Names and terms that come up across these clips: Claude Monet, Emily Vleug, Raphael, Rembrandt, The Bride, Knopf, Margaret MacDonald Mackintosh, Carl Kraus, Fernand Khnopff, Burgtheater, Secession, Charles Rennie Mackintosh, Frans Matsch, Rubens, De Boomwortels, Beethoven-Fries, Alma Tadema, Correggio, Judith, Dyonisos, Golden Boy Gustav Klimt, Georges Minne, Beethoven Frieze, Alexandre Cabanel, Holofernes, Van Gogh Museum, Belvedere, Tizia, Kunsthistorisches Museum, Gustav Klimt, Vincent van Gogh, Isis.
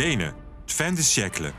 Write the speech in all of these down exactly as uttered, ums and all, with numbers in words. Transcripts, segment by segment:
Denen, fin de siècle.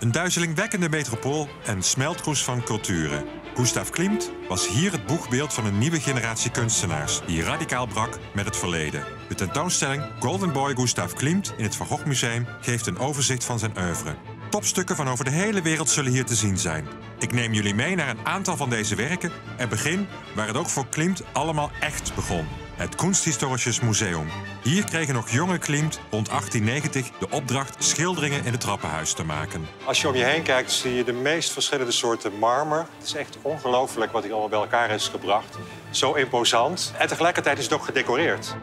Een duizelingwekkende metropool en smeltkroes van culturen. Gustav Klimt was hier het boegbeeld van een nieuwe generatie kunstenaars die radicaal brak met het verleden. De tentoonstelling Golden Boy Gustav Klimt in het Van Gogh Museum geeft een overzicht van zijn oeuvre. Topstukken van over de hele wereld zullen hier te zien zijn. Ik neem jullie mee naar een aantal van deze werken en begin waar het ook voor Klimt allemaal echt begon. Het Kunsthistorisches Museum. Hier kregen nog jonge Klimt rond achttien negentig de opdracht schilderingen in het trappenhuis te maken. Als je om je heen kijkt, zie je de meest verschillende soorten marmer. Het is echt ongelooflijk wat hier allemaal bij elkaar is gebracht. Zo imposant. En tegelijkertijd is het ook gedecoreerd.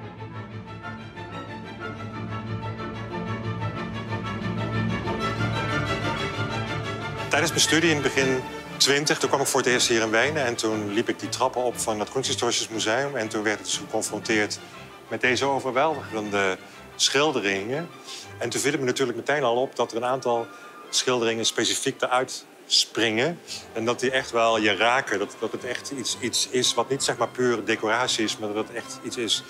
Tijdens mijn studie in het begin twintig, toen kwam ik voor het eerst hier in Wenen en toen liep ik die trappen op van het Kunsthistorisches Museum en toen werd ik dus geconfronteerd met deze overweldigende schilderingen. En toen viel het me natuurlijk meteen al op dat er een aantal schilderingen specifiek eruit springen en dat die echt wel je raken. Dat, dat het echt iets, iets is wat niet zeg maar puur decoratie is, maar dat het echt iets is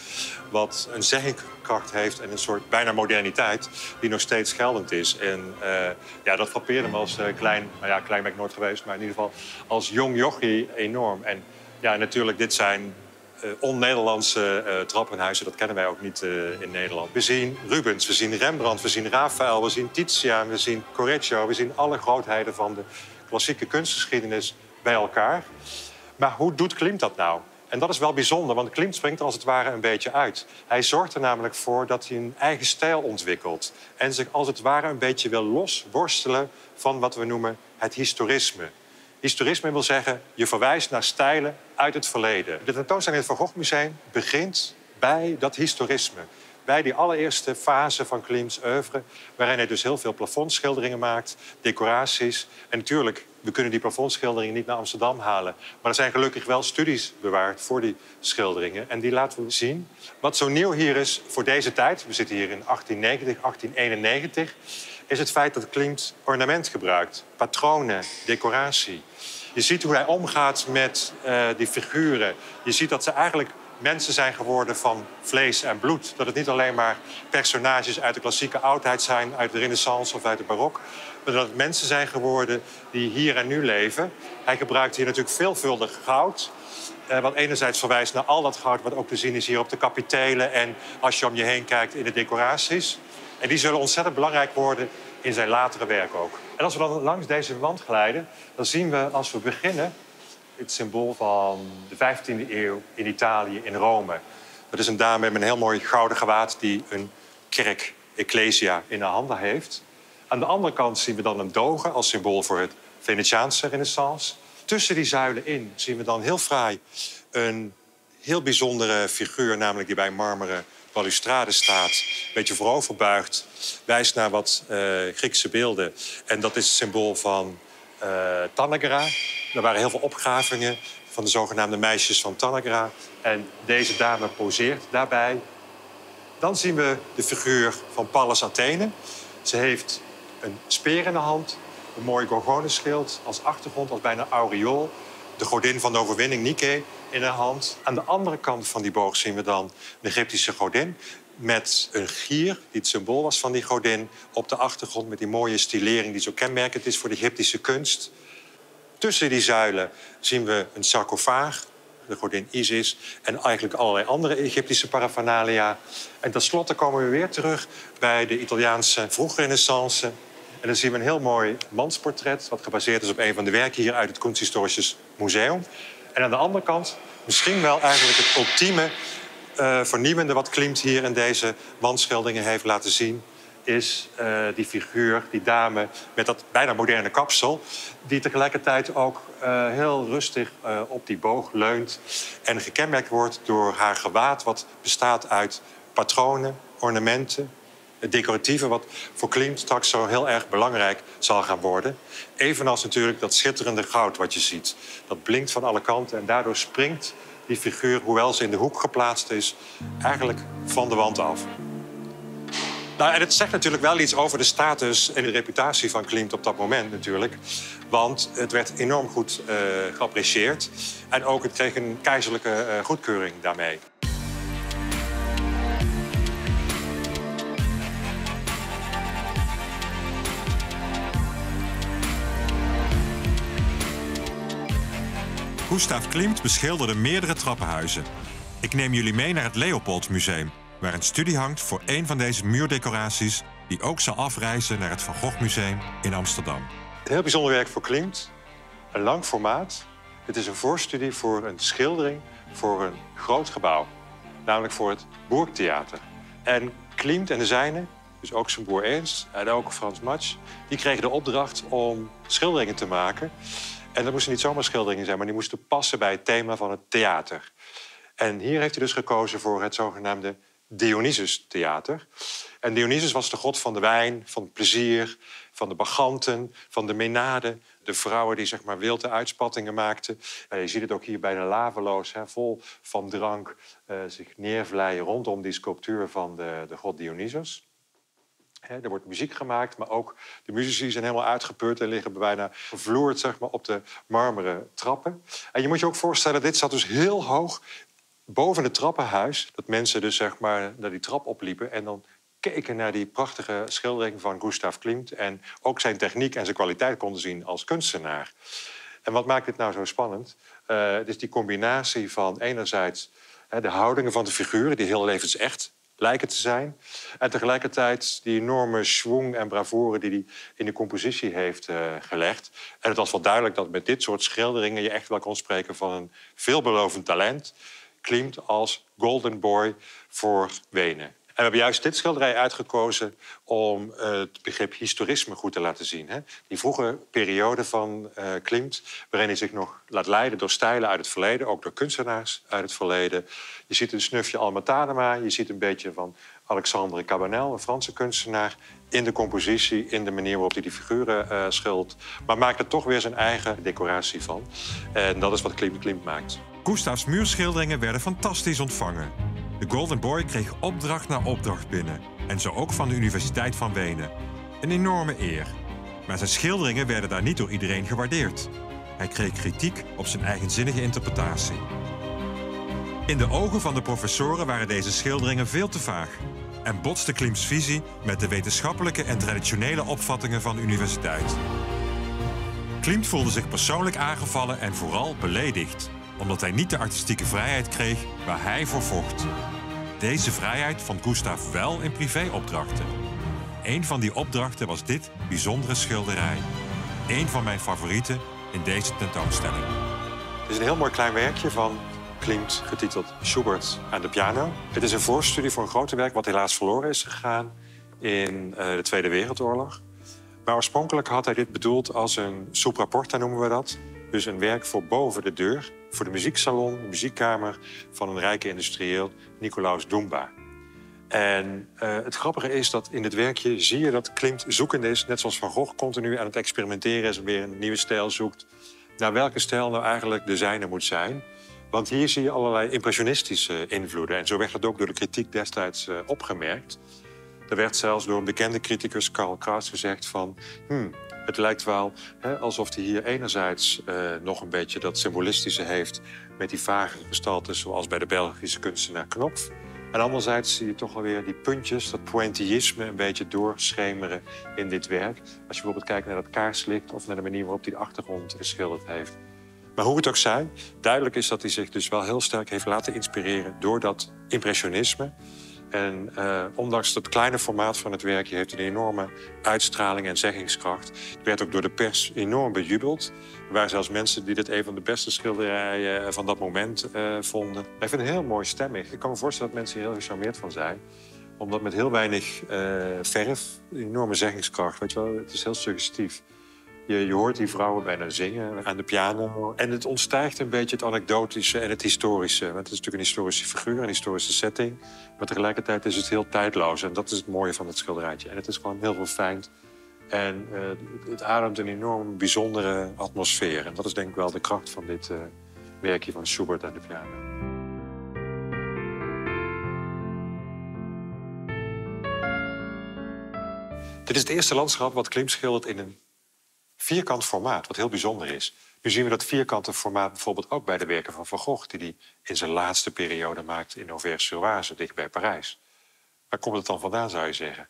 wat een zeggingskracht heeft en een soort bijna moderniteit die nog steeds geldend is. En uh, ja, dat frappeerde me als uh, klein, nou ja, klein ben ik nooit geweest, maar in ieder geval als jong jochie enorm. En ja, natuurlijk, dit zijn uh, on-Nederlandse uh, trappenhuizen, dat kennen wij ook niet uh, in Nederland. We zien Rubens, we zien Rembrandt, we zien Raphael, we zien Tizia, we zien Correggio, we zien alle grootheden van de klassieke kunstgeschiedenis bij elkaar. Maar hoe doet Klimt dat nou? En dat is wel bijzonder, want Klimt springt er als het ware een beetje uit. Hij zorgt er namelijk voor dat hij een eigen stijl ontwikkelt en zich als het ware een beetje wil losworstelen van wat we noemen het historisme. Historisme wil zeggen, je verwijst naar stijlen uit het verleden. De tentoonstelling in het Van Gogh Museum begint bij dat historisme. Bij die allereerste fase van Klimt's oeuvre, waarin hij dus heel veel plafondschilderingen maakt, decoraties. En natuurlijk, we kunnen die plafondschilderingen niet naar Amsterdam halen. Maar er zijn gelukkig wel studies bewaard voor die schilderingen. En die laten we zien. Wat zo nieuw hier is voor deze tijd, we zitten hier in achttien negentig, achttien eenennegentig... is het feit dat Klimt ornament gebruikt, patronen, decoratie. Je ziet hoe hij omgaat met uh, die figuren. Je ziet dat ze eigenlijk mensen zijn geworden van vlees en bloed. Dat het niet alleen maar personages uit de klassieke oudheid zijn, uit de renaissance of uit de barok, maar dat het mensen zijn geworden die hier en nu leven. Hij gebruikt hier natuurlijk veelvuldig goud, Eh, wat enerzijds verwijst naar al dat goud wat ook te zien is hier op de kapitelen en als je om je heen kijkt in de decoraties. En die zullen ontzettend belangrijk worden in zijn latere werk ook. En als we dan langs deze wand glijden, dan zien we als we beginnen het symbool van de vijftiende eeuw in Italië, in Rome. Dat is een dame met een heel mooi gouden gewaad die een kerk, ecclesia, in haar handen heeft. Aan de andere kant zien we dan een doge als symbool voor het Venetiaanse renaissance. Tussen die zuilen in zien we dan heel fraai een heel bijzondere figuur, namelijk die bij marmeren balustrade staat, een beetje vooroverbuigt, wijst naar wat uh, Griekse beelden. En dat is het symbool van uh, Tanagra. Er waren heel veel opgravingen van de zogenaamde meisjes van Tanagra. En deze dame poseert daarbij. Dan zien we de figuur van Pallas Athene. Ze heeft een speer in de hand, een mooi gorgonenschild als achtergrond, als bijna aureool. De godin van de overwinning, Nike, in haar hand. Aan de andere kant van die boog zien we dan de Egyptische godin met een gier, die het symbool was van die godin, op de achtergrond met die mooie stilering die zo kenmerkend is voor de Egyptische kunst. Tussen die zuilen zien we een sarcofaag, de godin Isis, en eigenlijk allerlei andere Egyptische paraphernalia. En tenslotte komen we weer terug bij de Italiaanse vroegrenaissance. En dan zien we een heel mooi mansportret, wat gebaseerd is op een van de werken hier uit het Kunsthistorisches Museum. En aan de andere kant misschien wel eigenlijk het ultieme uh, vernieuwende wat Klimt hier in deze wandschilderingen heeft laten zien, is uh, die figuur, die dame met dat bijna moderne kapsel, die tegelijkertijd ook uh, heel rustig uh, op die boog leunt en gekenmerkt wordt door haar gewaad, wat bestaat uit patronen, ornamenten, het decoratieve, wat voor Klimt straks zo heel erg belangrijk zal gaan worden. Evenals natuurlijk dat schitterende goud wat je ziet. Dat blinkt van alle kanten en daardoor springt die figuur, hoewel ze in de hoek geplaatst is, eigenlijk van de wand af. Nou, en het zegt natuurlijk wel iets over de status en de reputatie van Klimt op dat moment natuurlijk. Want het werd enorm goed uh, geapprecieerd. En ook het kreeg een keizerlijke uh, goedkeuring daarmee. Gustav Klimt beschilderde meerdere trappenhuizen. Ik neem jullie mee naar het Leopold Museum, waar een studie hangt voor een van deze muurdecoraties, die ook zal afreizen naar het Van Gogh Museum in Amsterdam. Een heel bijzonder werk voor Klimt, een lang formaat. Het is een voorstudie voor een schildering voor een groot gebouw, namelijk voor het Burgtheater. En Klimt en de zijnen, dus ook zijn broer Ernst en ook Frans Matsch, die kregen de opdracht om schilderingen te maken. En dat moesten niet zomaar schilderingen zijn, maar die moesten passen bij het thema van het theater. En hier heeft hij dus gekozen voor het zogenaamde Dionysus-theater. En Dionysus was de god van de wijn, van het plezier, van de bacchanten, van de menaden. De vrouwen die zeg maar wilde uitspattingen maakten. En je ziet het ook hier bijna laveloos, hè, vol van drank, eh, zich neervlijen rondom die sculptuur van de, de god Dionysus. He, er wordt muziek gemaakt, maar ook de muzici zijn helemaal uitgeput en liggen bijna gevloerd zeg maar, op de marmeren trappen. En je moet je ook voorstellen, dit zat dus heel hoog boven het trappenhuis. Dat mensen dus zeg maar naar die trap opliepen en dan keken naar die prachtige schildering van Gustav Klimt. En ook zijn techniek en zijn kwaliteit konden zien als kunstenaar. En wat maakt dit nou zo spannend? Uh, het is die combinatie van enerzijds he, de houdingen van de figuren, die heel levensecht lijken te zijn. En tegelijkertijd die enorme schwung en bravoure die hij in de compositie heeft uh, gelegd. En het was wel duidelijk dat met dit soort schilderingen je echt wel kon spreken van een veelbelovend talent. Klimt als Golden Boy voor Wenen. En we hebben juist dit schilderij uitgekozen om uh, het begrip historisme goed te laten zien. Hè? Die vroege periode van uh, Klimt, waarin hij zich nog laat leiden door stijlen uit het verleden, ook door kunstenaars uit het verleden. Je ziet een snufje Alma Tadema, je ziet een beetje van Alexandre Cabanel, een Franse kunstenaar, in de compositie, in de manier waarop hij die figuren uh, schildert. Maar maakt er toch weer zijn eigen decoratie van. En dat is wat Klimt Klimt maakt. Gustavs muurschilderingen werden fantastisch ontvangen. De Golden Boy kreeg opdracht na opdracht binnen. En zo ook van de Universiteit van Wenen. Een enorme eer. Maar zijn schilderingen werden daar niet door iedereen gewaardeerd. Hij kreeg kritiek op zijn eigenzinnige interpretatie. In de ogen van de professoren waren deze schilderingen veel te vaag en botste Klimts visie met de wetenschappelijke en traditionele opvattingen van de universiteit. Klimt voelde zich persoonlijk aangevallen en vooral beledigd, omdat hij niet de artistieke vrijheid kreeg waar hij voor vocht. Deze vrijheid vond Gustav wel in privéopdrachten. Een van die opdrachten was dit bijzondere schilderij. Een van mijn favorieten in deze tentoonstelling. Het is een heel mooi klein werkje van Klimt, getiteld Schubert aan de piano. Het is een voorstudie voor een grote werk wat helaas verloren is gegaan in uh, de Tweede Wereldoorlog. Maar oorspronkelijk had hij dit bedoeld als een sopraporta, noemen we dat. Dus een werk voor boven de deur, voor de muzieksalon, de muziekkamer van een rijke industrieel, Nicolas Dumba. En uh, het grappige is dat in dit werkje zie je dat Klimt zoekende is, net zoals Van Gogh continu aan het experimenteren is en weer een nieuwe stijl zoekt, naar welke stijl nou eigenlijk de zijne moet zijn. Want hier zie je allerlei impressionistische invloeden. En zo werd dat ook door de kritiek destijds uh, opgemerkt. Er werd zelfs door een bekende criticus, Carl Kraus, gezegd van... Hmm, het lijkt wel hè, alsof hij hier enerzijds uh, nog een beetje dat symbolistische heeft... met die vage gestalten, zoals bij de Belgische kunstenaar Knopf. En anderzijds zie je toch alweer die puntjes, dat pointillisme... een beetje doorschemeren in dit werk. Als je bijvoorbeeld kijkt naar dat kaarslicht... of naar de manier waarop hij de achtergrond geschilderd heeft. Maar hoe het ook zij, duidelijk is dat hij zich dus wel heel sterk heeft laten inspireren door dat impressionisme. En uh, ondanks dat kleine formaat van het werkje heeft een enorme uitstraling en zeggingskracht. Het werd ook door de pers enorm bejubeld. Er waren zelfs mensen die dit een van de beste schilderijen van dat moment uh, vonden. Hij vindt het heel mooi stemmig. Ik kan me voorstellen dat mensen hier heel gecharmeerd van zijn. Omdat met heel weinig uh, verf, enorme zeggingskracht, weet je wel, het is heel suggestief. Je, je hoort die vrouwen bijna zingen aan de piano. En het ontstijgt een beetje het anekdotische en het historische. Want het is natuurlijk een historische figuur, een historische setting. Maar tegelijkertijd is het heel tijdloos. En dat is het mooie van het schilderijtje. En het is gewoon heel verfijnd. En uh, het ademt een enorm bijzondere atmosfeer. En dat is denk ik wel de kracht van dit uh, werkje van Schubert aan de piano. Dit is het eerste landschap wat Klimt schildert in een vierkant formaat, wat heel bijzonder is. Nu zien we dat vierkante formaat bijvoorbeeld ook bij de werken van Van Gogh... die hij in zijn laatste periode maakt in Auvers-sur-Oise, dichtbij Parijs. Waar komt het dan vandaan, zou je zeggen?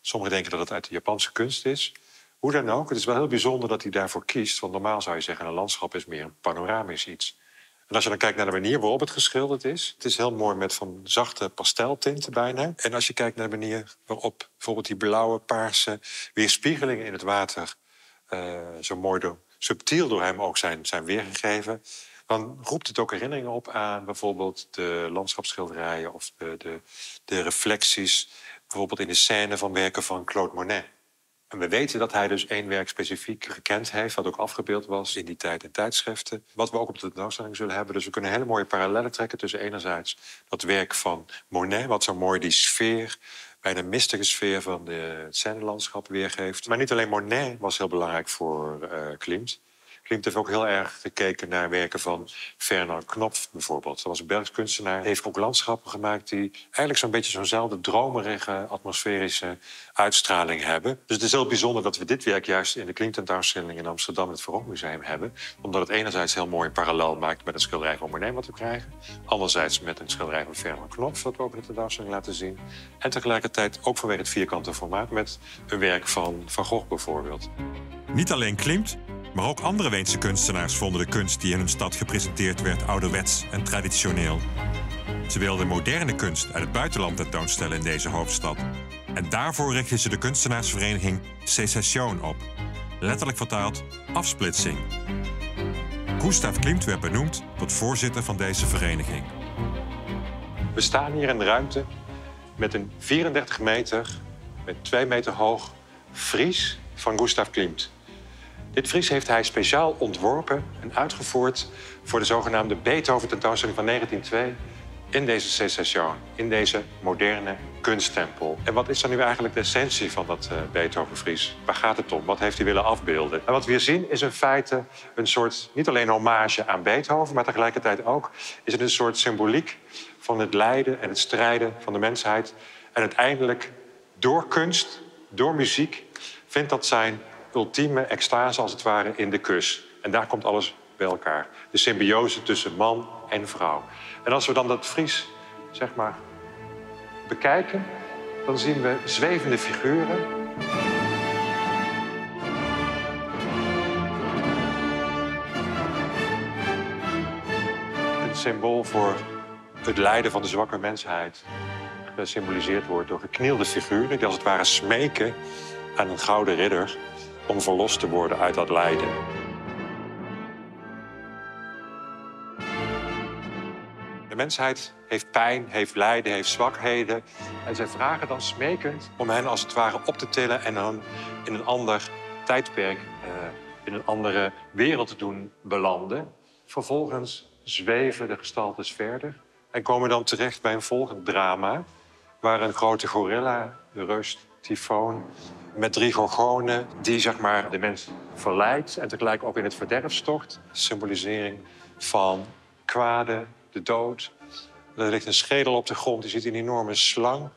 Sommigen denken dat het uit de Japanse kunst is. Hoe dan ook, het is wel heel bijzonder dat hij daarvoor kiest... want normaal zou je zeggen, een landschap is meer een panoramisch iets. En als je dan kijkt naar de manier waarop het geschilderd is... het is heel mooi met van zachte pasteltinten bijna. En als je kijkt naar de manier waarop bijvoorbeeld die blauwe, paarse... weerspiegelingen in het water uh, zo mooi door, subtiel door hem ook zijn, zijn weergegeven... dan roept het ook herinneringen op aan bijvoorbeeld de landschapsschilderijen... of de, de, de reflecties bijvoorbeeld in de scène van werken van Claude Monet. En we weten dat hij dus één werk specifiek gekend heeft... wat ook afgebeeld was in die tijd in tijdschriften. Wat we ook op de tentoonstelling zullen hebben. Dus we kunnen hele mooie parallellen trekken tussen enerzijds... dat werk van Monet, wat zo mooi die sfeer... bijna mistige sfeer van het scènelandschap weergeeft. Maar niet alleen Monet was heel belangrijk voor uh, Klimt. Klimt heeft ook heel erg gekeken naar werken van Fernand Khnopff bijvoorbeeld. Dat was een Belgisch kunstenaar. Hij heeft ook landschappen gemaakt die eigenlijk zo'n beetje zo'nzelfde dromerige atmosferische uitstraling hebben. Dus het is heel bijzonder dat we dit werk juist in de Klimt-tentoonstelling in Amsterdam, het Van Gogh Museum, hebben. Omdat het enerzijds heel mooi een parallel maakt met een schilderij van Monet wat we krijgen. Anderzijds met een schilderij van Fernand Khnopff wat we ook in de tentoonstelling laten zien. En tegelijkertijd ook vanwege het vierkante formaat met een werk van Van Gogh bijvoorbeeld. Niet alleen Klimt. Maar ook andere Weense kunstenaars vonden de kunst die in hun stad gepresenteerd werd ouderwets en traditioneel. Ze wilden moderne kunst uit het buitenland tentoonstellen in deze hoofdstad. En daarvoor richtten ze de kunstenaarsvereniging Secession op. Letterlijk vertaald afsplitsing. Gustav Klimt werd benoemd tot voorzitter van deze vereniging. We staan hier in de ruimte met een vierendertig meter, met twee meter hoog Fries van Gustav Klimt. Dit Fries heeft hij speciaal ontworpen en uitgevoerd voor de zogenaamde Beethoven-tentoonstelling van negentien twee in deze Secession, in deze moderne kunsttempel. En wat is dan nu eigenlijk de essentie van dat uh, Beethoven-Fries? Waar gaat het om? Wat heeft hij willen afbeelden? En wat we hier zien is in feite een soort, niet alleen hommage aan Beethoven, maar tegelijkertijd ook is het een soort symboliek van het lijden en het strijden van de mensheid. En uiteindelijk door kunst, door muziek, vindt dat zijn... ultieme extase, als het ware, in de kus. En daar komt alles bij elkaar. De symbiose tussen man en vrouw. En als we dan dat Fries, zeg maar, bekijken... dan zien we zwevende figuren. Een symbool voor het lijden van de zwakke mensheid... gesymboliseerd wordt door geknielde figuren... die als het ware smeken aan een gouden ridder... om verlost te worden uit dat lijden. De mensheid heeft pijn, heeft lijden, heeft zwakheden. En zij vragen dan smekend om hen als het ware op te tillen... en dan in een ander tijdperk, uh, in een andere wereld te doen belanden. Vervolgens zweven de gestaltes verder... en komen dan terecht bij een volgend drama... waar een grote gorilla, de reus Tyfoon... met drie gorgonen die zeg maar, de mens verleidt en tegelijk ook in het verderf stort. Symbolisering van kwade, de dood. Er ligt een schedel op de grond, je ziet een enorme slang.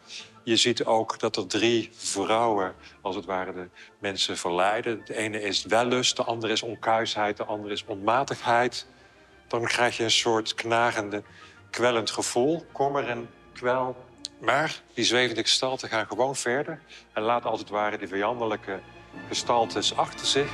Je ziet ook dat er drie vrouwen, als het ware, de mensen verleiden. De ene is wellust, de andere is onkuisheid, de andere is onmatigheid. Dan krijg je een soort knagende, kwellend gevoel. Kommer en kwel. Maar die zwevende gestalten gaan gewoon verder... en laten als het ware de vijandelijke gestaltes achter zich.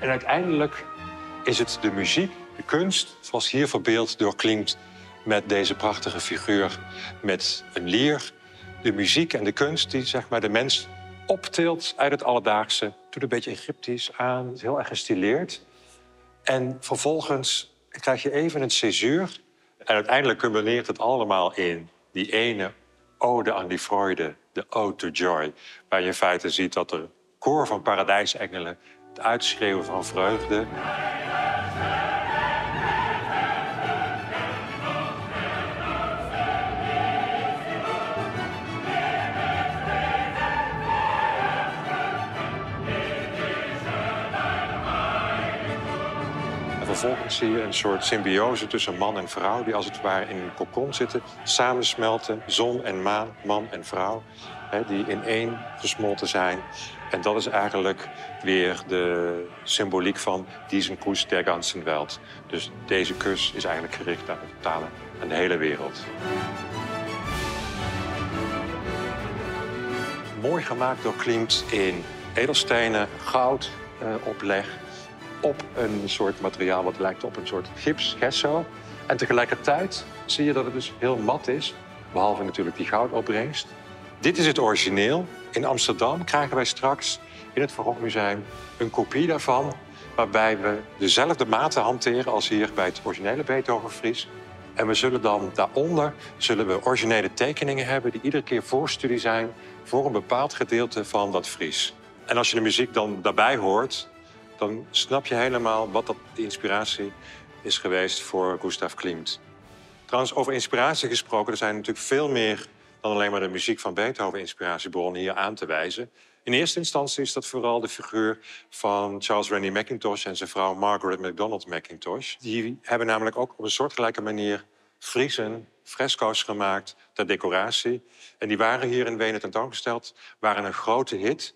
En uiteindelijk is het de muziek, de kunst, zoals hier verbeeld door Klimt... met deze prachtige figuur, met een lier. De muziek en de kunst die zeg maar, de mens optilt uit het alledaagse. Het doet een beetje Egyptisch aan, het is heel erg gestileerd. En vervolgens krijg je even een césuur. En uiteindelijk combineert het allemaal in die ene ode aan die vreugde, de Ode to Joy. Waar je in feite ziet dat er koor van paradijsengelen het uitschreeuwen van vreugde... Vervolgens zie je een soort symbiose tussen man en vrouw... die als het ware in een kokon zitten, samensmelten. Zon en maan, man en vrouw, hè, die in één gesmolten zijn. En dat is eigenlijk weer de symboliek van diesen Kuss der ganzen Welt. Dus deze kus is eigenlijk gericht aan de talen aan de hele wereld. Mooi gemaakt door Klimt in edelstenen, goud eh, opleg, op een soort materiaal wat lijkt op een soort gips, gesso. En tegelijkertijd zie je dat het dus heel mat is, behalve natuurlijk die goudopbrengst. Dit is het origineel. In Amsterdam krijgen wij straks in het Van Gogh Museum een kopie daarvan, waarbij we dezelfde maten hanteren als hier bij het originele Beethoven Frieze. En we zullen dan daaronder zullen we originele tekeningen hebben die iedere keer voorstudie zijn voor een bepaald gedeelte van dat Fries. En als je de muziek dan daarbij hoort, dan snap je helemaal wat dat de inspiratie is geweest voor Gustav Klimt. Trouwens, over inspiratie gesproken, er zijn natuurlijk veel meer dan alleen maar de muziek van Beethoven inspiratiebron hier aan te wijzen. In eerste instantie is dat vooral de figuur van Charles Rennie Mackintosh en zijn vrouw Margaret MacDonald Mackintosh. Die hebben namelijk ook op een soortgelijke manier friezen, fresco's gemaakt ter decoratie. En die waren hier in Wenen tentoongesteld, waren een grote hit.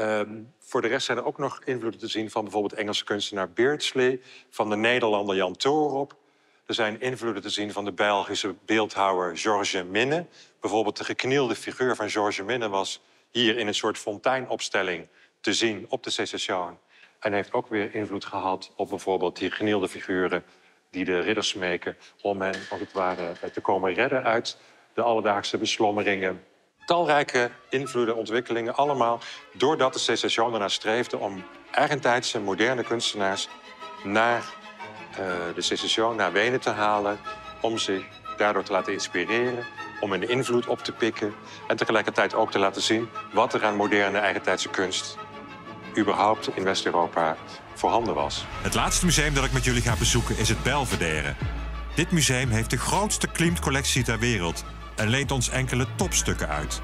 Um, voor de rest zijn er ook nog invloeden te zien van bijvoorbeeld Engelse kunstenaar Beardsley, van de Nederlander Jan Toorop. Er zijn invloeden te zien van de Belgische beeldhouwer Georges Minne. Bijvoorbeeld de geknielde figuur van Georges Minne was hier in een soort fonteinopstelling te zien op de Secession. En heeft ook weer invloed gehad op bijvoorbeeld die geknielde figuren die de ridders smeken om hen, als het ware, te komen redden uit de alledaagse beslommeringen. Talrijke invloeden, ontwikkelingen, allemaal doordat de Secession ernaar streefde om eigentijdse moderne kunstenaars naar Uh, de Secession naar Wenen te halen, om zich daardoor te laten inspireren, om hun invloed op te pikken en tegelijkertijd ook te laten zien wat er aan moderne eigentijdse kunst überhaupt in West-Europa voorhanden was. Het laatste museum dat ik met jullie ga bezoeken is het Belvedere. Dit museum heeft de grootste Klimt-collectie ter wereld en leent ons enkele topstukken uit.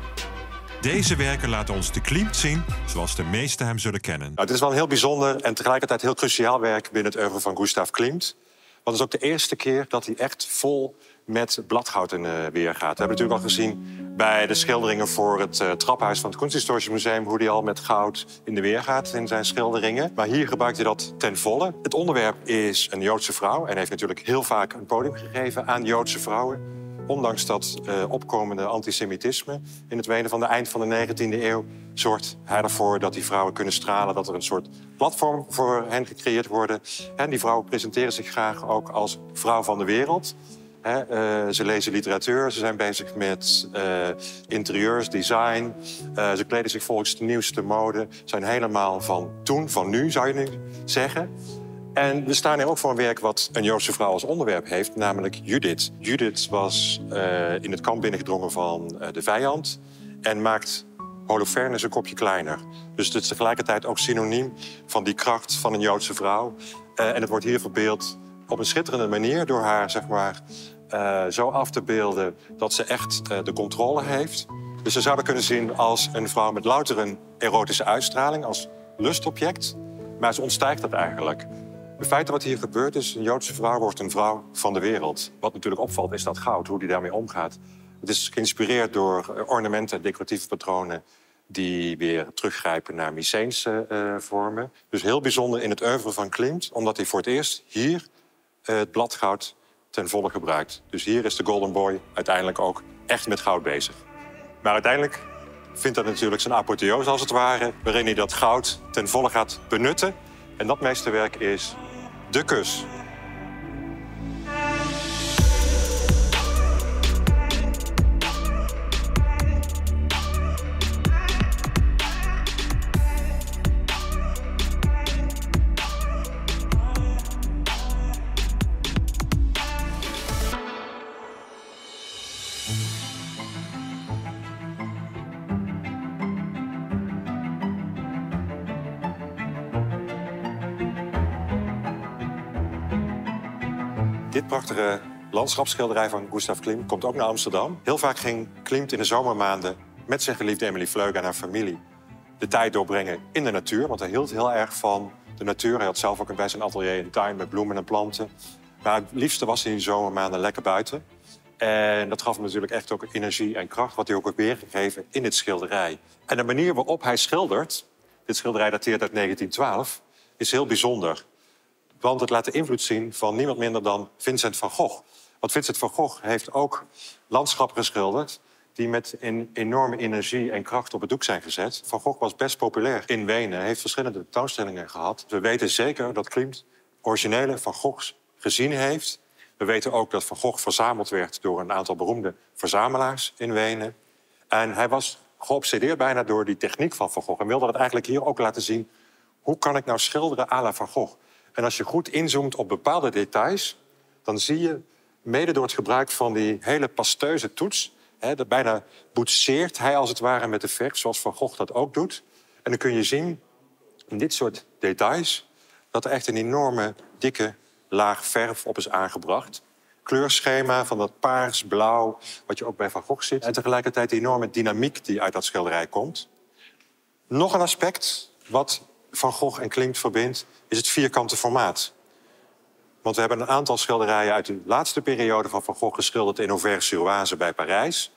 Deze werken laten ons de Klimt zien zoals de meesten hem zullen kennen. Nou, dit is wel een heel bijzonder en tegelijkertijd heel cruciaal werk binnen het oeuvre van Gustav Klimt. Want het is ook de eerste keer dat hij echt vol met bladgoud in de weer gaat. We hebben natuurlijk al gezien bij de schilderingen voor het uh, traphuis van het Kunsthistorisch Museum hoe hij al met goud in de weer gaat in zijn schilderingen. Maar hier gebruikt hij dat ten volle. Het onderwerp is een Joodse vrouw en heeft natuurlijk heel vaak een podium gegeven aan Joodse vrouwen. Ondanks dat uh, opkomende antisemitisme in het Wenen van de eind van de negentiende eeuw... zorgt hij ervoor dat die vrouwen kunnen stralen, dat er een soort platform voor hen gecreëerd worden. En die vrouwen presenteren zich graag ook als vrouw van de wereld. He, uh, ze lezen literatuur, ze zijn bezig met uh, interieurs, design. Uh, ze kleden zich volgens de nieuwste mode. Zijn helemaal van toen, van nu, zou je nu zeggen. En we staan hier ook voor een werk wat een Joodse vrouw als onderwerp heeft, namelijk Judith. Judith was uh, in het kamp binnengedrongen van uh, de vijand en maakt Holofernes een kopje kleiner. Dus het is tegelijkertijd ook synoniem van die kracht van een Joodse vrouw. Uh, en het wordt hier verbeeld op een schitterende manier door haar, zeg maar, uh, zo af te beelden dat ze echt uh, de controle heeft. Dus ze zouden kunnen zien als een vrouw met louter een erotische uitstraling, als lustobject. Maar ze ontstijgt dat eigenlijk. In feite wat hier gebeurt is, een Joodse vrouw wordt een vrouw van de wereld. Wat natuurlijk opvalt is dat goud, hoe die daarmee omgaat. Het is geïnspireerd door ornamenten en decoratieve patronen die weer teruggrijpen naar Myceense uh, vormen. Dus heel bijzonder in het oeuvre van Klimt, omdat hij voor het eerst hier uh, het bladgoud ten volle gebruikt. Dus hier is de Golden Boy uiteindelijk ook echt met goud bezig. Maar uiteindelijk vindt dat natuurlijk zijn apotheose als het ware, waarin hij dat goud ten volle gaat benutten. En dat meesterwerk is De Kus. Dit prachtige landschapsschilderij van Gustav Klimt komt ook naar Amsterdam. Heel vaak ging Klimt in de zomermaanden met zijn geliefde Emily Vleug en haar familie de tijd doorbrengen in de natuur, want hij hield heel erg van de natuur. Hij had zelf ook bij zijn atelier een tuin met bloemen en planten. Maar het liefste was hij in de zomermaanden lekker buiten. En dat gaf hem natuurlijk echt ook energie en kracht, wat hij ook weer gegeven in dit schilderij. En de manier waarop hij schildert Dit schilderij dateert uit negentien twaalf, is heel bijzonder. Want het laat de invloed zien van niemand minder dan Vincent van Gogh. Want Vincent van Gogh heeft ook landschappen geschilderd die met een enorme energie en kracht op het doek zijn gezet. Van Gogh was best populair in Wenen. Hij heeft verschillende tentoonstellingen gehad. We weten zeker dat Klimt originele Van Goghs gezien heeft. We weten ook dat Van Gogh verzameld werd door een aantal beroemde verzamelaars in Wenen. En hij was geobsedeerd bijna door die techniek van Van Gogh. En wilde dat eigenlijk hier ook laten zien. Hoe kan ik nou schilderen à la Van Gogh? En als je goed inzoomt op bepaalde details, dan zie je, mede door het gebruik van die hele pasteuze toets, hè, dat bijna boetseert hij als het ware met de verf, zoals Van Gogh dat ook doet. En dan kun je zien, in dit soort details, dat er echt een enorme dikke laag verf op is aangebracht. Kleurschema van dat paars-blauw, wat je ook bij Van Gogh ziet. En tegelijkertijd de enorme dynamiek die uit dat schilderij komt. Nog een aspect wat Van Gogh en Klimt verbindt, is het vierkante formaat. Want we hebben een aantal schilderijen uit de laatste periode van Van Gogh geschilderd in Auvers-sur-Oise bij Parijs,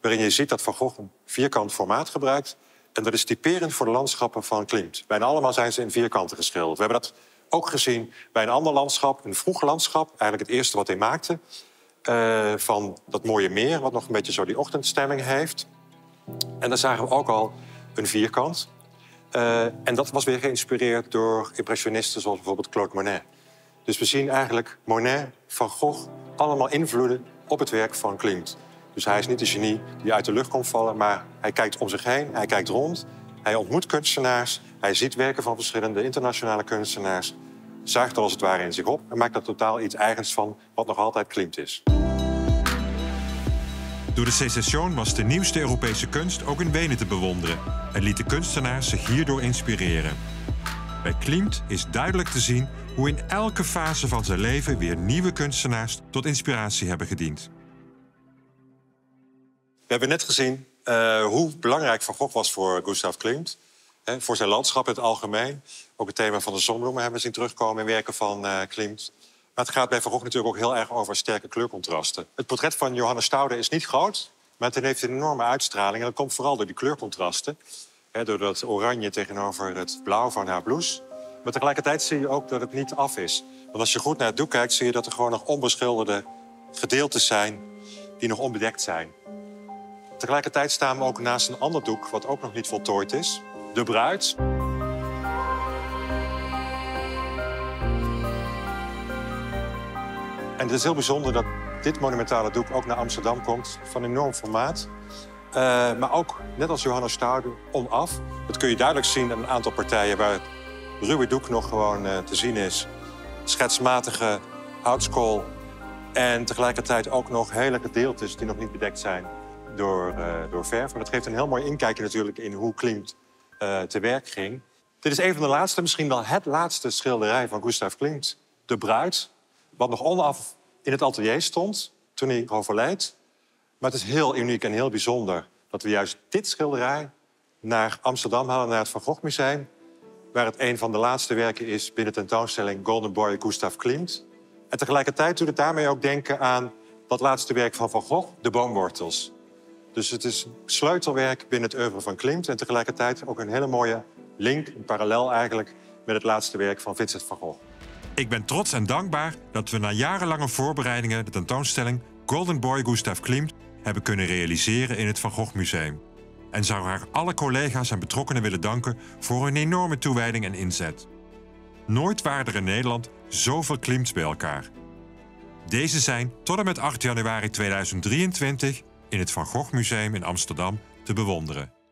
waarin je ziet dat Van Gogh een vierkant formaat gebruikt. En dat is typerend voor de landschappen van Klimt. Bijna allemaal zijn ze in vierkanten geschilderd. We hebben dat ook gezien bij een ander landschap, een vroeg landschap, eigenlijk het eerste wat hij maakte, uh, van dat mooie meer, wat nog een beetje zo die ochtendstemming heeft. En daar zagen we ook al een vierkant. Uh, en dat was weer geïnspireerd door impressionisten zoals bijvoorbeeld Claude Monet. Dus we zien eigenlijk Monet, Van Gogh, allemaal invloeden op het werk van Klimt. Dus hij is niet de genie die uit de lucht komt vallen, maar hij kijkt om zich heen, hij kijkt rond. Hij ontmoet kunstenaars, hij ziet werken van verschillende internationale kunstenaars, zuigt er als het ware in zich op en maakt daar totaal iets eigens van wat nog altijd Klimt is. Door de Secession was de nieuwste Europese kunst ook in Wenen te bewonderen en liet de kunstenaars zich hierdoor inspireren. Bij Klimt is duidelijk te zien hoe in elke fase van zijn leven weer nieuwe kunstenaars tot inspiratie hebben gediend. We hebben net gezien uh, hoe belangrijk Van Gogh was voor Gustav Klimt. Hè, voor zijn landschap in het algemeen. Ook het thema van de zonbloemen hebben we zien terugkomen in werken van uh, Klimt. Maar het gaat bij Van Gogh natuurlijk ook heel erg over sterke kleurcontrasten. Het portret van Johanna Staude is niet groot, maar het heeft een enorme uitstraling. En dat komt vooral door die kleurcontrasten. Hè, door dat oranje tegenover het blauw van haar blouse. Maar tegelijkertijd zie je ook dat het niet af is. Want als je goed naar het doek kijkt, zie je dat er gewoon nog onbeschilderde gedeeltes zijn die nog onbedekt zijn. Tegelijkertijd staan we ook naast een ander doek wat ook nog niet voltooid is. De bruid. En het is heel bijzonder dat dit monumentale doek ook naar Amsterdam komt. Van enorm formaat. Uh, maar ook, net als Johanna Staude, onaf. Dat kun je duidelijk zien aan een aantal partijen waar het ruwe doek nog gewoon uh, te zien is. Schetsmatige houtskool. En tegelijkertijd ook nog hele gedeeltes die nog niet bedekt zijn door, uh, door verf. Maar dat geeft een heel mooi inkijkje natuurlijk in hoe Klimt uh, te werk ging. Dit is een van de laatste, misschien wel het laatste schilderij van Gustav Klimt. De bruid. Wat nog onaf in het atelier stond toen hij overleed. Maar het is heel uniek en heel bijzonder dat we juist dit schilderij naar Amsterdam halen, naar het Van Gogh Museum, waar het een van de laatste werken is binnen de tentoonstelling Golden Boy Gustav Klimt. En tegelijkertijd doet het daarmee ook denken aan dat laatste werk van Van Gogh, de boomwortels. Dus het is een sleutelwerk binnen het oeuvre van Klimt en tegelijkertijd ook een hele mooie link, een parallel eigenlijk, met het laatste werk van Vincent van Gogh. Ik ben trots en dankbaar dat we na jarenlange voorbereidingen de tentoonstelling Golden Boy Gustav Klimt hebben kunnen realiseren in het Van Gogh Museum. En zou haar alle collega's en betrokkenen willen danken voor hun enorme toewijding en inzet. Nooit waren er in Nederland zoveel Klimts bij elkaar. Deze zijn tot en met acht januari tweeduizend drieëntwintig in het Van Gogh Museum in Amsterdam te bewonderen.